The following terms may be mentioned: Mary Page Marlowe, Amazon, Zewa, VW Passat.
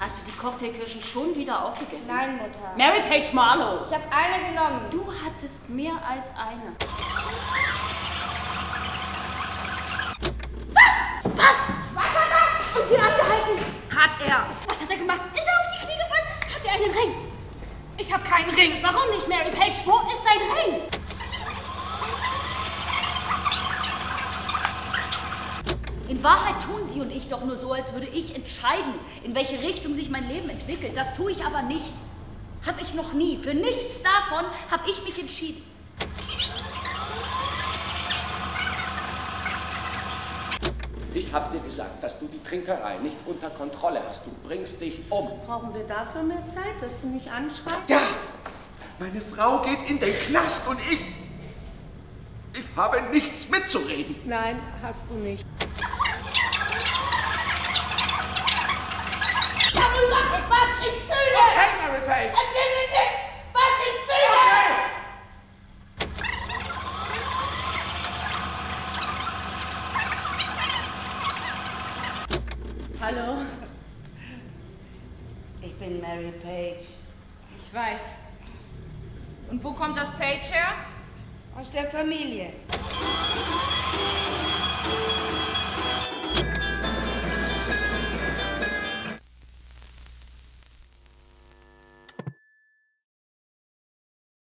Hast du die Cocktailkirschen schon wieder aufgegessen? Nein, Mutter. Mary Page Marlowe. Ich habe eine genommen. Du hattest mehr als eine. Was? Was? Was hat er uns hier angehalten? Hat er. Was hat er gemacht? Ist er auf die Knie gefallen? Hat er einen Ring? Ich habe keinen Ring. Warum nicht, Mary Page? Wo ist dein Ring? In Wahrheit tun Sie und ich doch nur so, als würde ich entscheiden, in welche Richtung sich mein Leben entwickelt. Das tue ich aber nicht. Habe ich noch nie. Für nichts davon habe ich mich entschieden. Ich habe dir gesagt, dass du die Trinkerei nicht unter Kontrolle hast. Du bringst dich um. Brauchen wir dafür mehr Zeit, dass du mich anschreibst? Ja! Meine Frau geht in den Knast und ich habe nichts mitzureden. Nein, hast du nicht. Erzähl mir nicht, was ich fühle! Okay. Hallo? Ich bin Mary Page. Ich weiß. Und wo kommt das Page her? Aus der Familie.